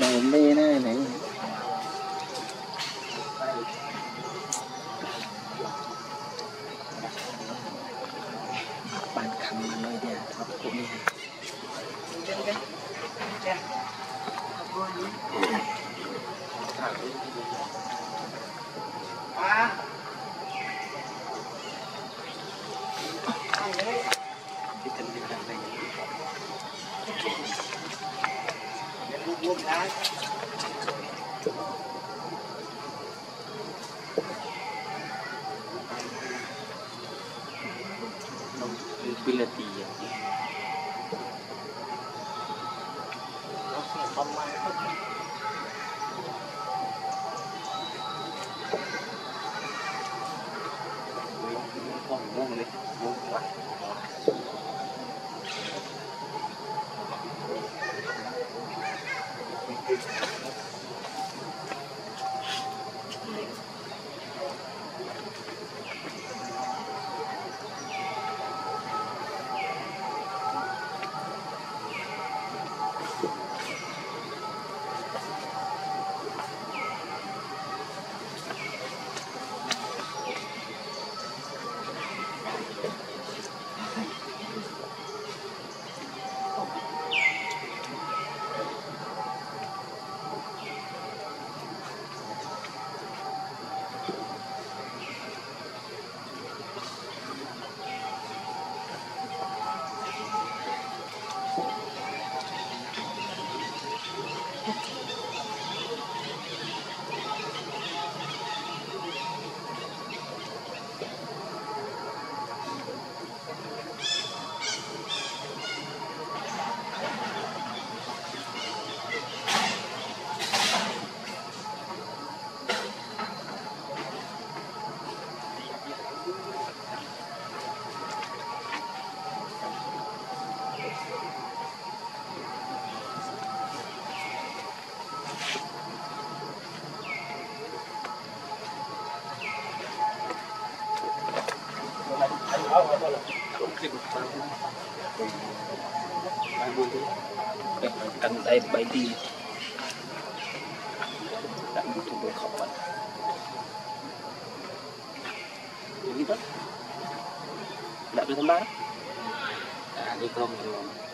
Đầu mê này này. Bạn khăn mà nơi đây thật cũng như thế. Chân cái. Chân. À. Cái chân đi ra đây. Buông đá. Pila tia. Nó sẽ không mai hết. Buông buông đi, buông lại. Cần đây bay đi đặt một thùng đồ khẩu phần đi tất đặt bên thân bát à đi cơm rồi